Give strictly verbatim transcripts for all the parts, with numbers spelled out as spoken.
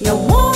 You're one.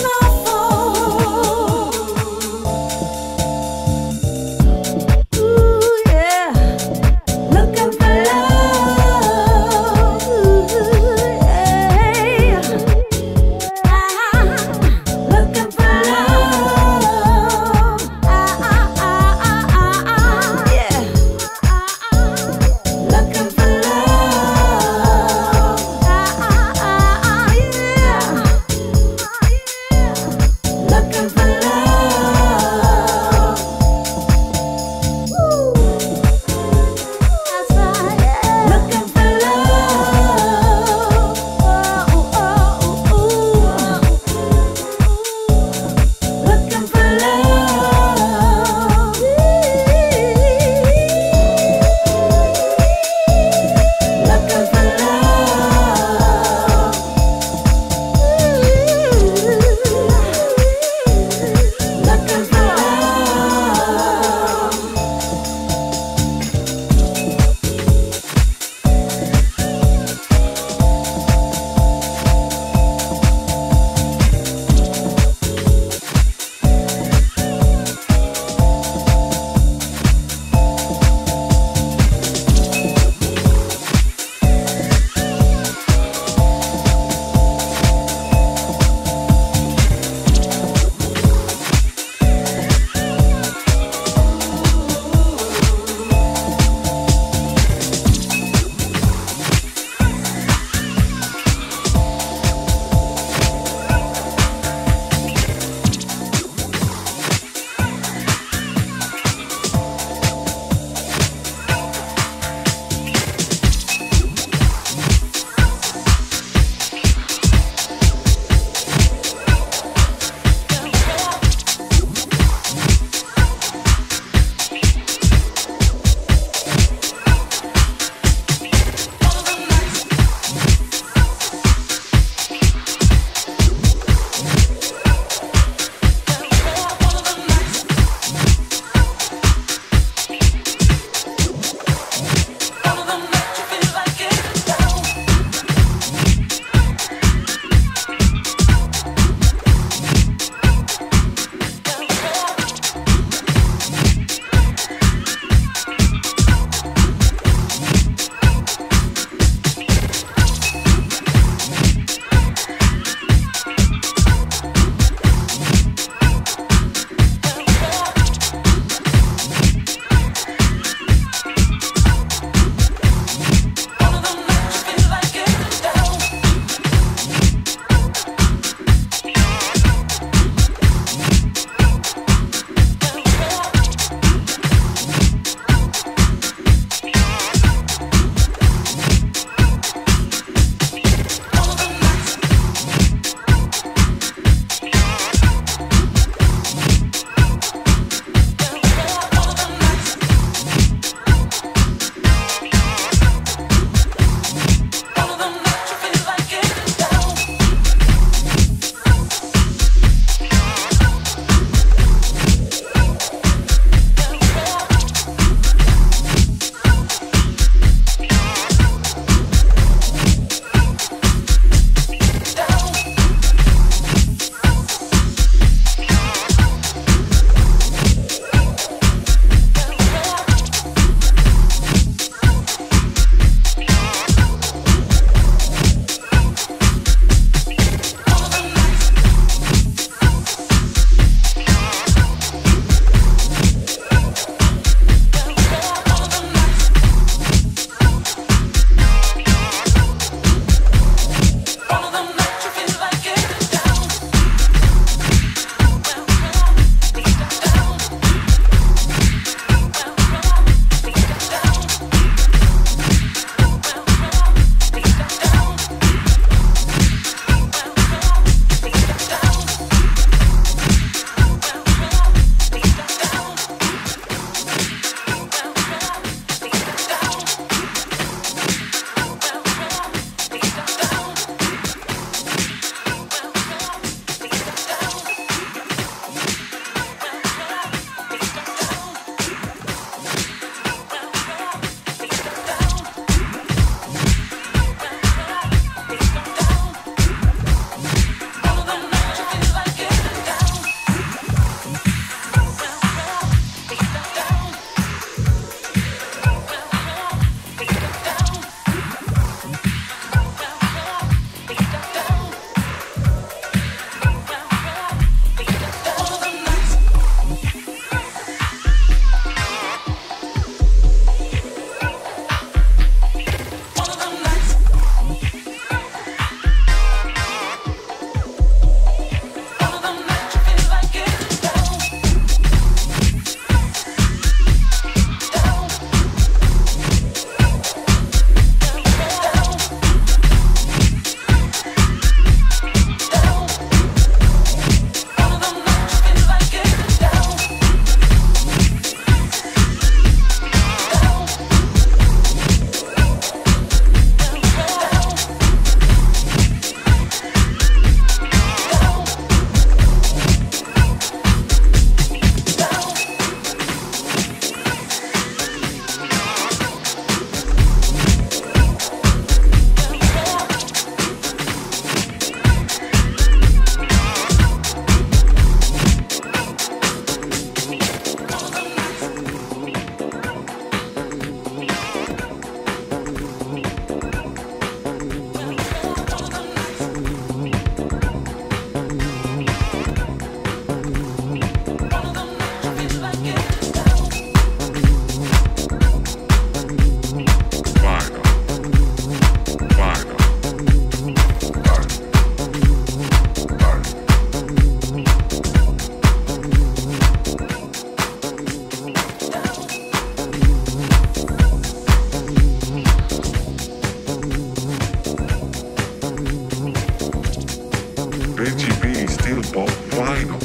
Baby B still pop vinyl.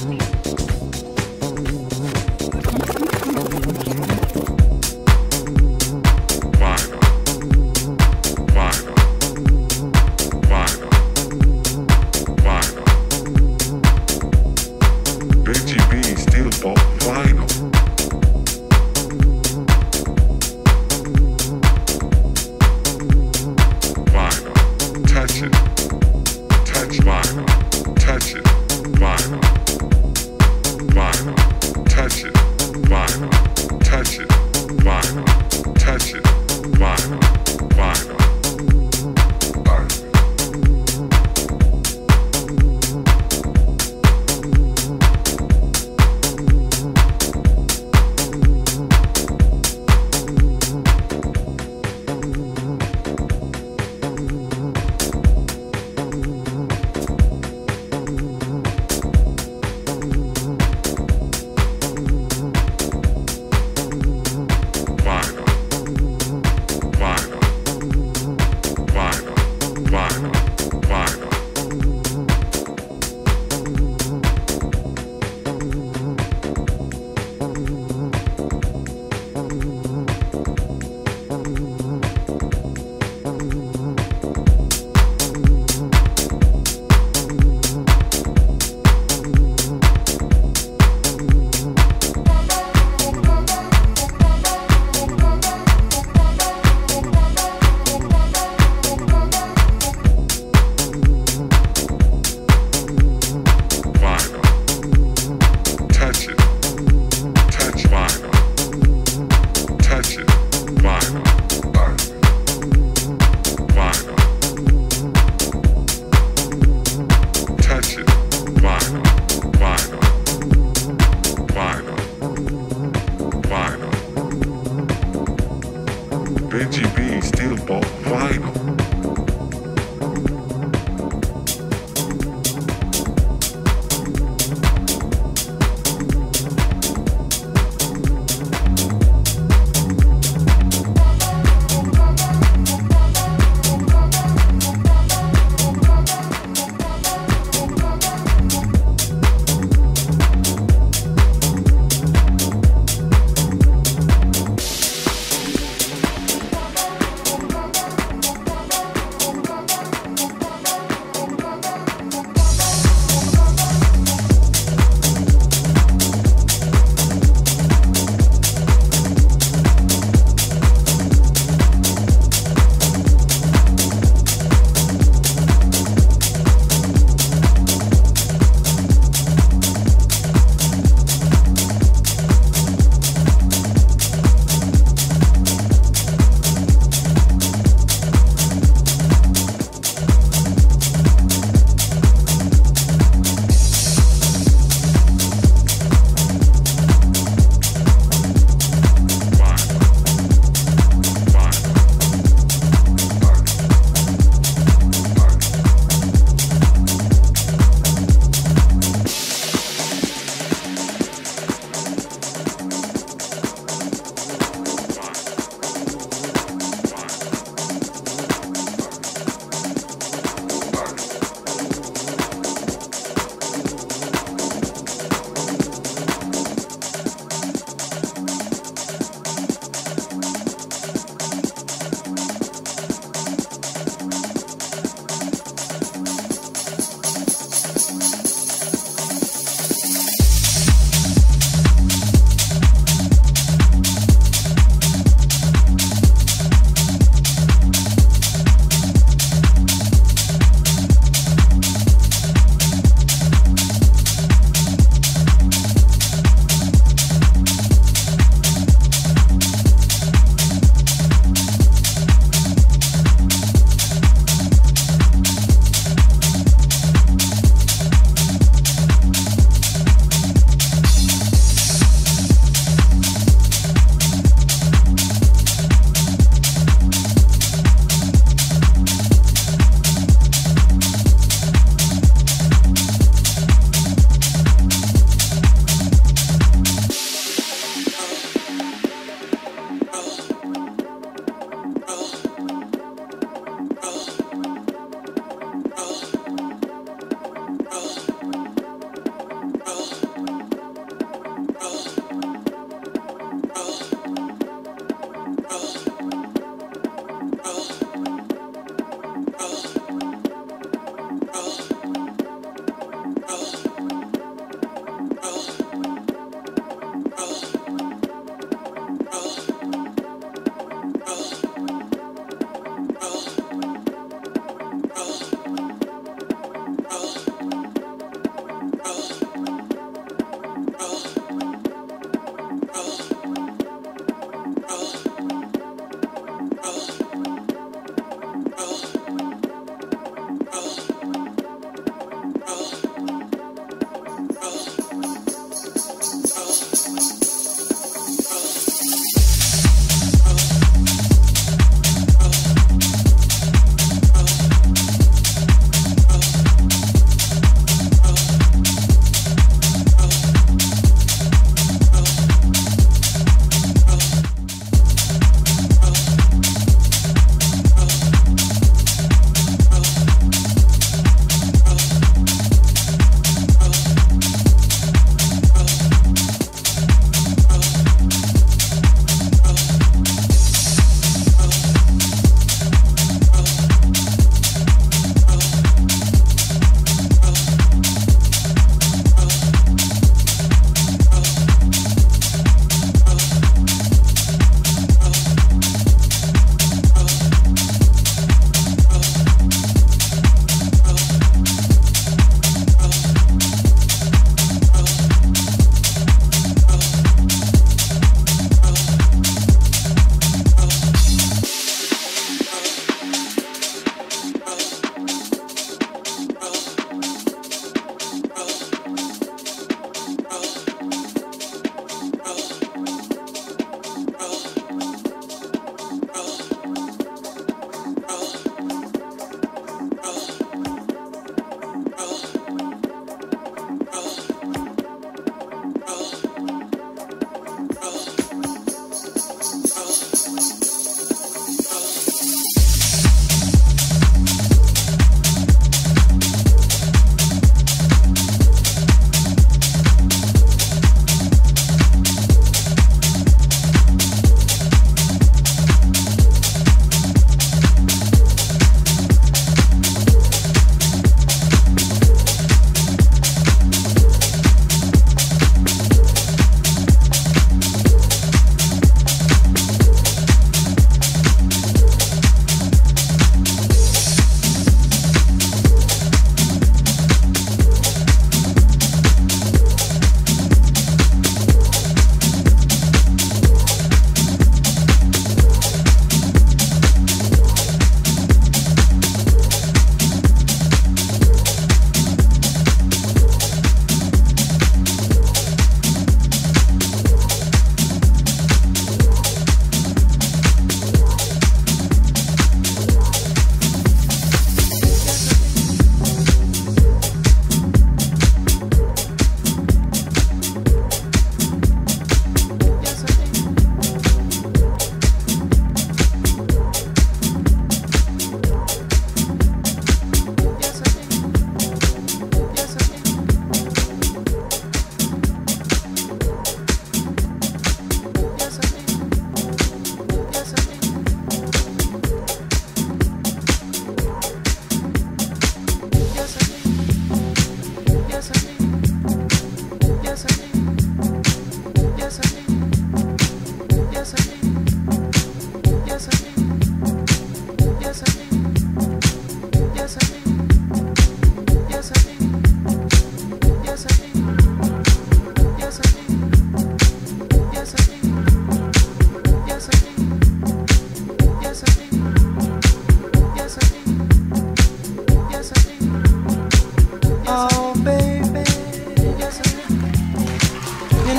Fine.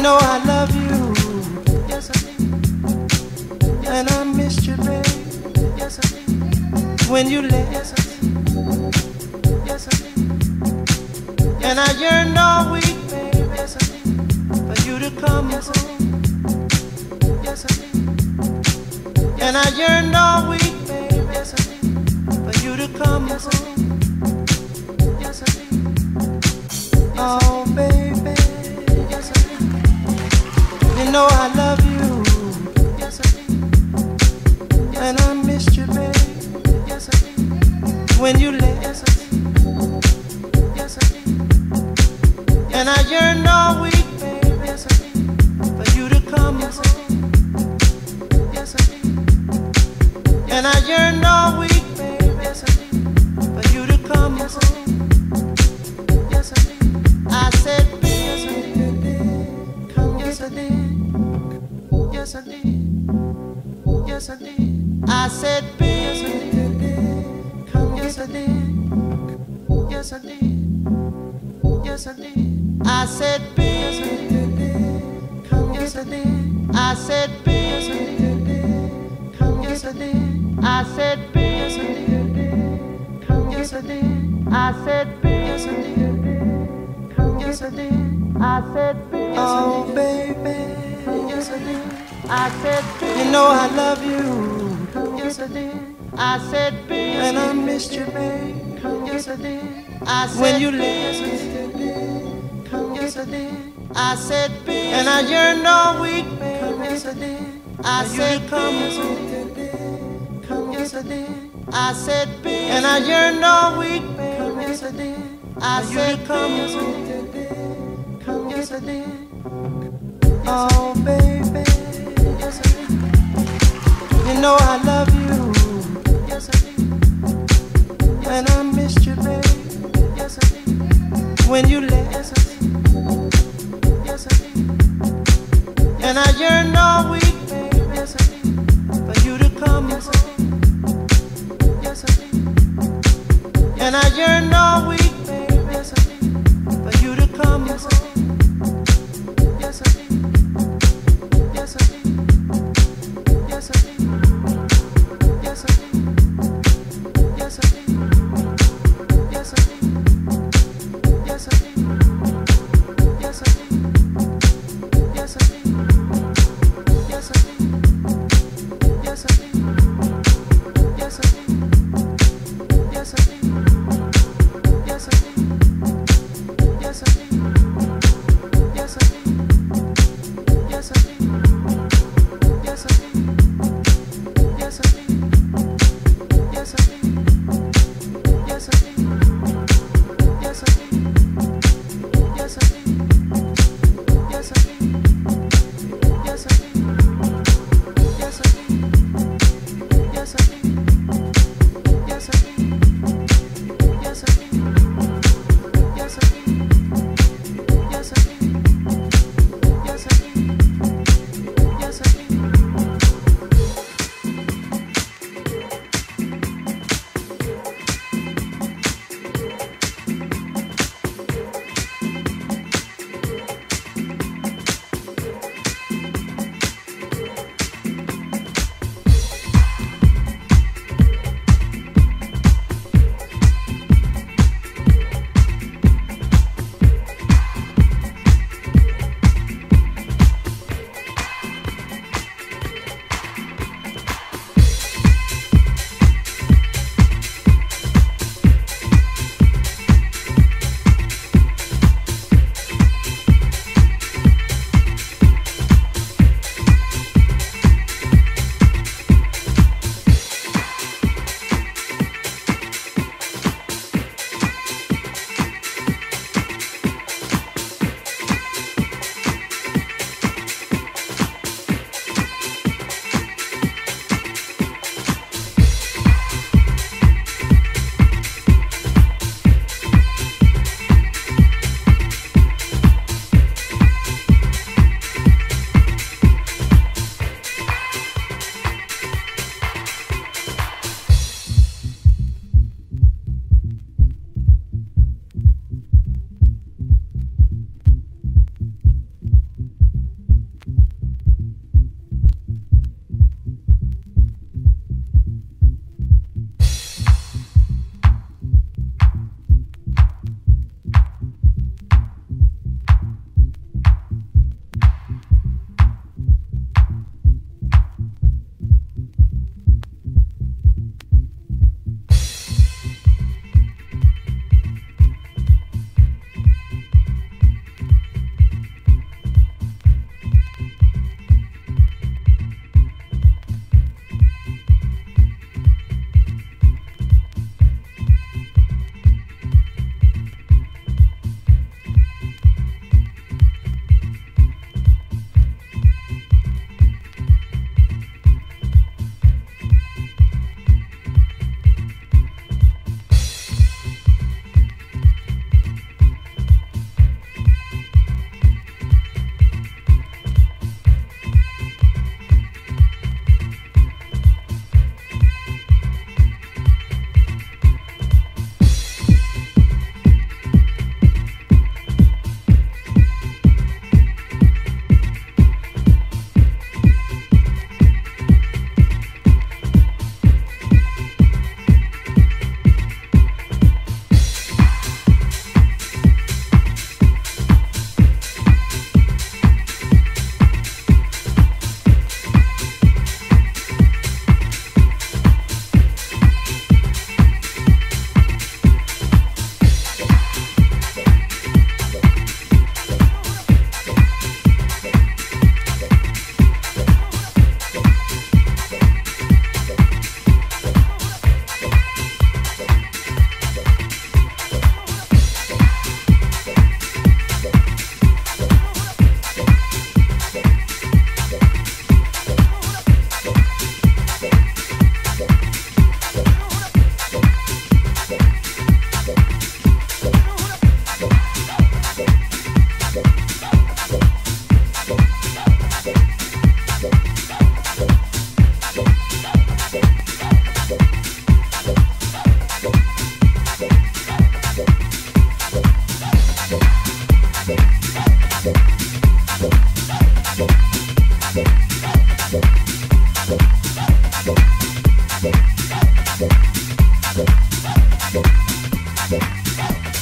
know I love you. Yes, I do. Yes, and I missed you, babe. Yes, I do. When you left. Yes, I do. Yes, I do. Yes, and I yearn all week, babe. Yes, I do. For you to come. Yes, I do. Yes, I do. Yes, and I yearn all week, babe. Yes, I do. For you to come. Yes, I do. Yes, I do. Oh, baby. Yes, I do. You know I love you. Yes, I do. Yes, and I missed you, babe. Yes, I did. When you left. Yes, I did. Yes, I did. Yes, and I yearn all week, babe. Yes, I did. For you to come. Yes, I did. Yes, I did. And I yearn all week, babe. Yes, I did. For you to come. Yes, I did. Yes, I did. I said, babe. Yes, I did. Come. Yes, I did. Yes, I did. Yes, I did. I said, babe. Yes, I did. Yes, I did. Yes, I did. Yes, I did. I said, babe, come. Yes, I did. I said, babe, come. Yes, I did. I said, babe, come. Yes, I did. I said, babe, yes, I did. Come. Yes, I did. I said, babe, oh, baby. Yes, I did. I said, babe, you know I love you. Yes, I did. I said, babe, and I missed you, babe. Come, yes, I did. I said, when you left. Come, yes, I did. I said, babe, and I yearned all week, babe. Come, yes, I did. I said, come, yes, I did. Come, yes, I did. I said, babe, and I yearned all week, babe. Come, yes, I did. I said, come, yes, I did. Come, yes, I did. Oh, baby. Yes, I did. You know I love you. Yes, I did. And I missed you, babe. Yes, I did. When you left. Yes, I did. Yes, I did. And I yearned all week, babe. Yes, I did. For you to come. Yes, I did. Yes, I did. And I yearned all week, babe. Yes, I did. For you to come. Yes, I did. Yes, I did. Yes, I did. Yes, I did. Yes, I did. Yes, I do. Yes, I do. Yes, I do. Yes, I do. Yes, I do. Yes, I do. Yes, I do. Yes, I do. Yes, I do. Yes, I do.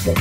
Stop.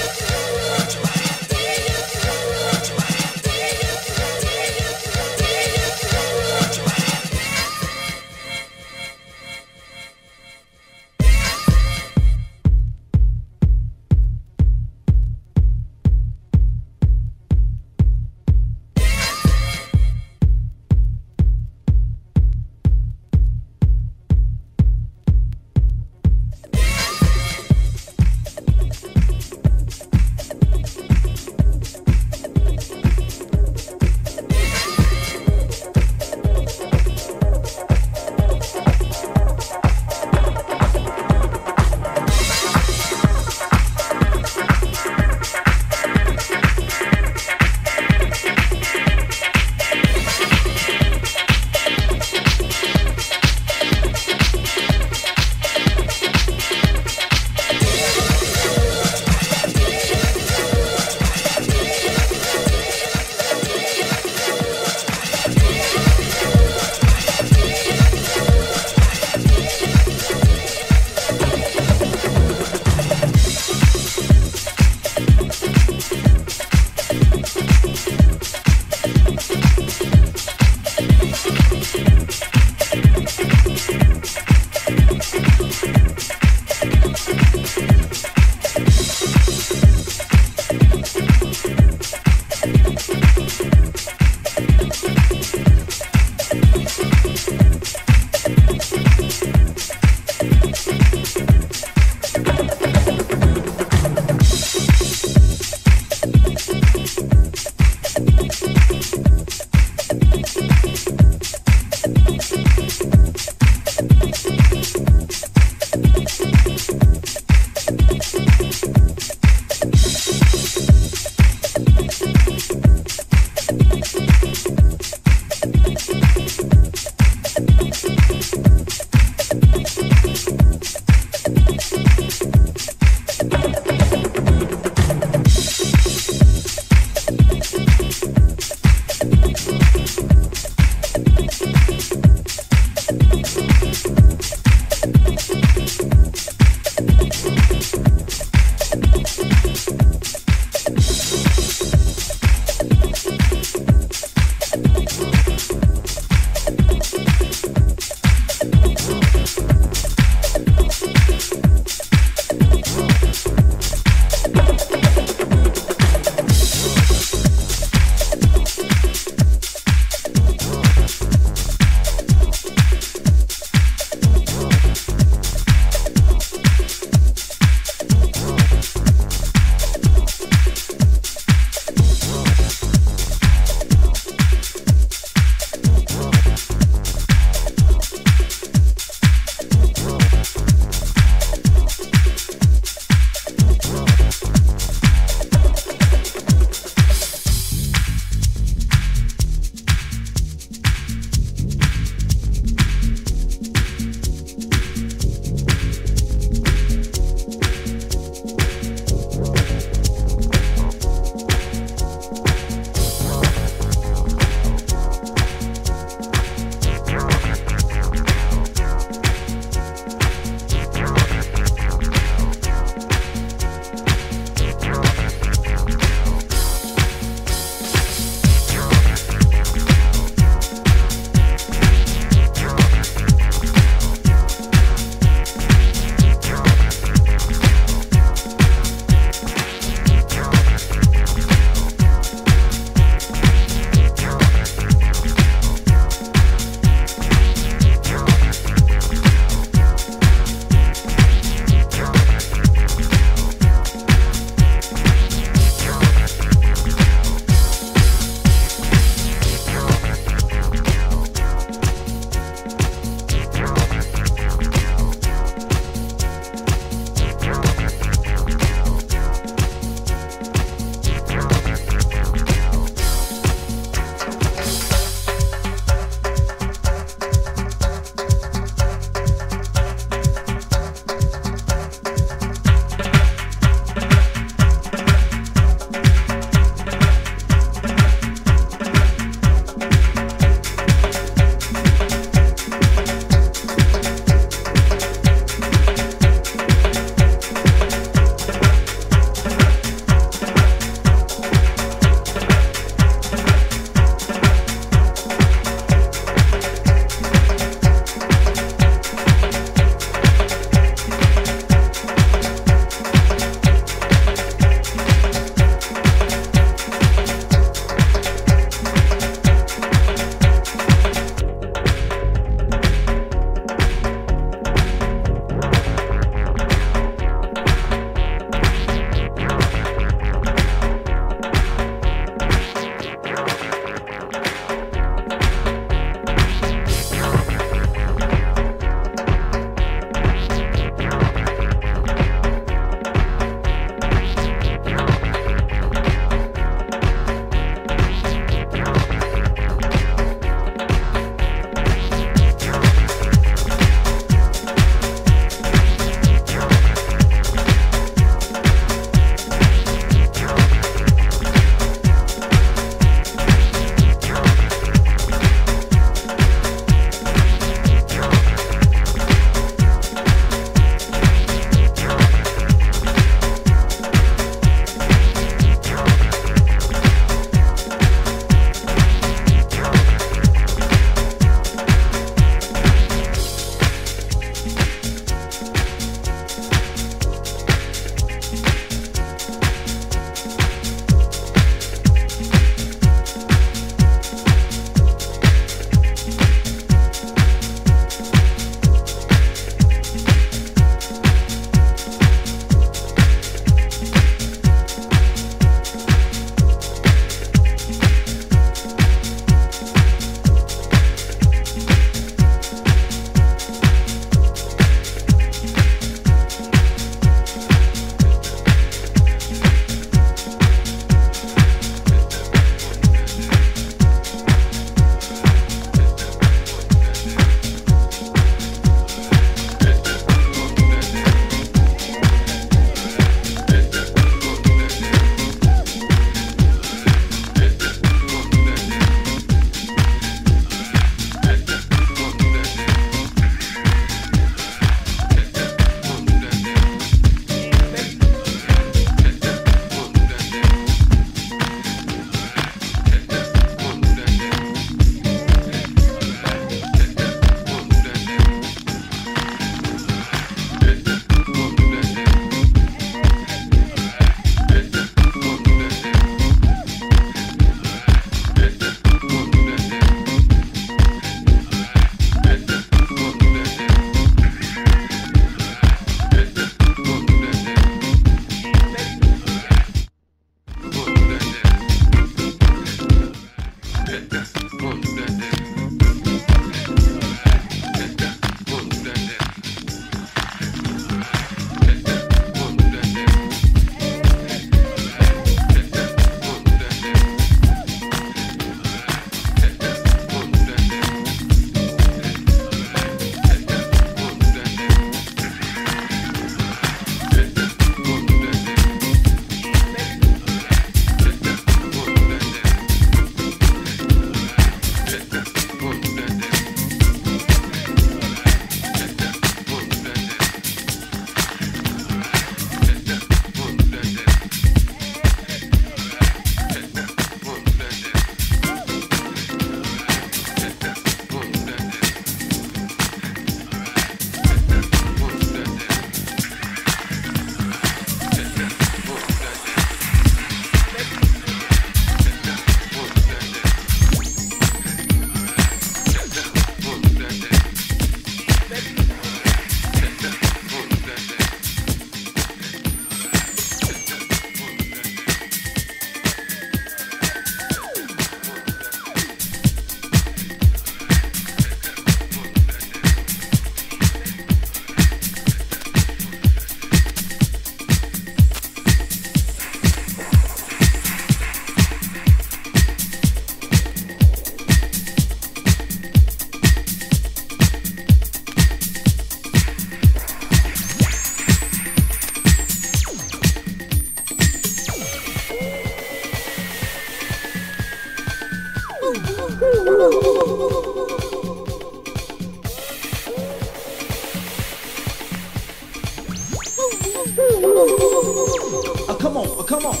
Oh, come on, oh, come on.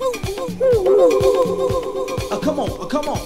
Oh, come on, oh, come on. Oh, come on.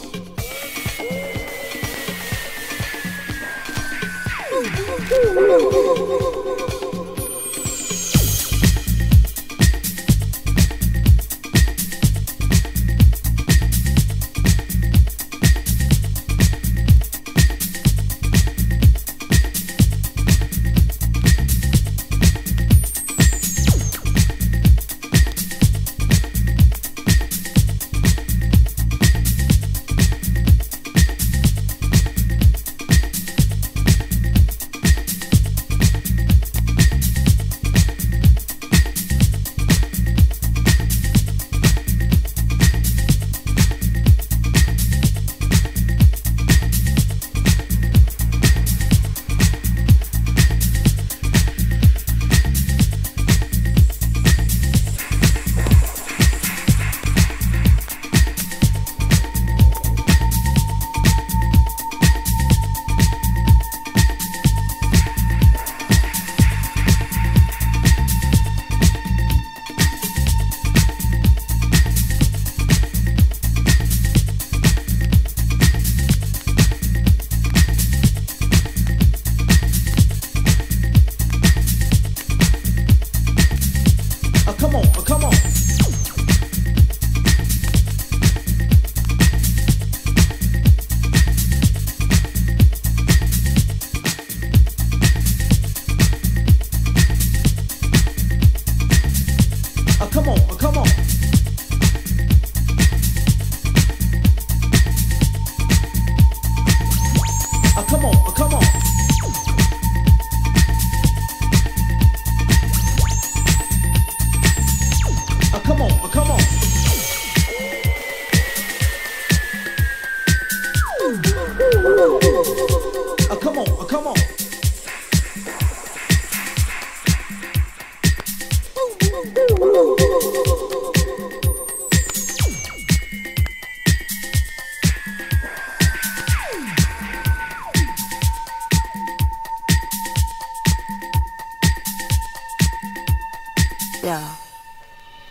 Yeah,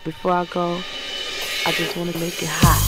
before I go, I just want to make it hot.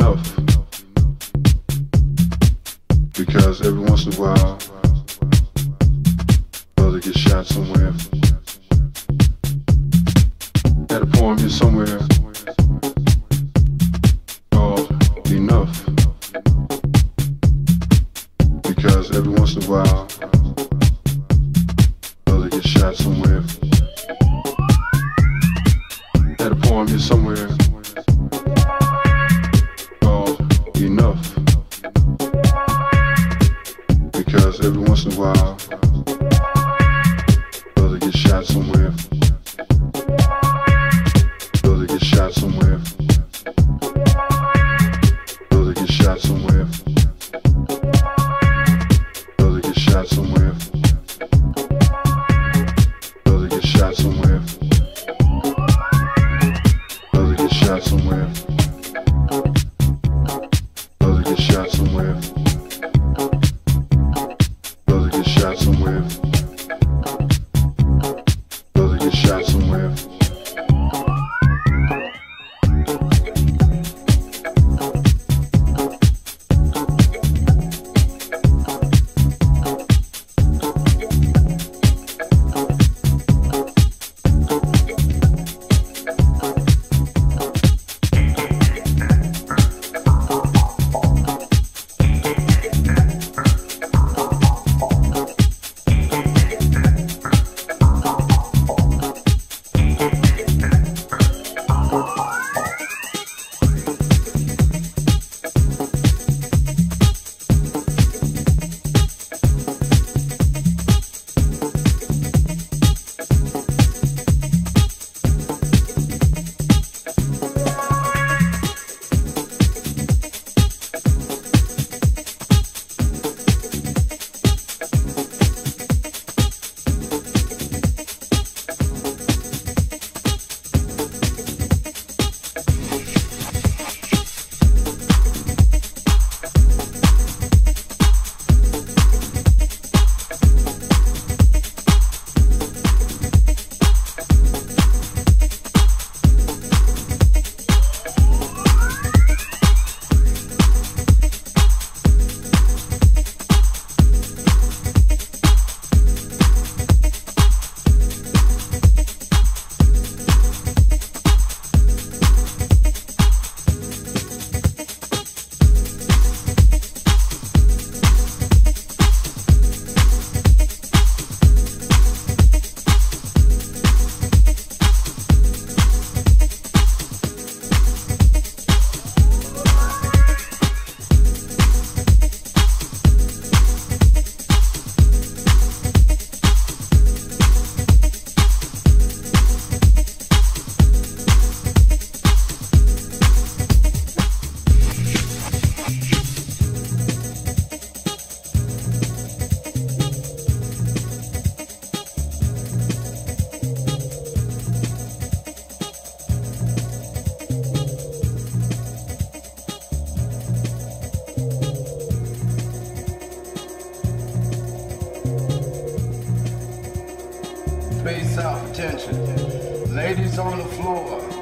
enough, because every once in a while, brother gets shot somewhere, at a point here somewhere called Enough, because every once in a while, brother gets shot somewhere, at a point here somewhere. Enough, because every once in a while, brother gets shot somewhere, brother gets shot somewhere, brother gets shot somewhere, brother gets shot somewhere, brother gets shot somewhere, brother gets shot somewhere. Shot somewhere, brother gets shot somewhere, brother gets shot somewhere.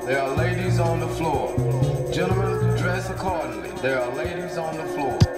There are ladies on the floor.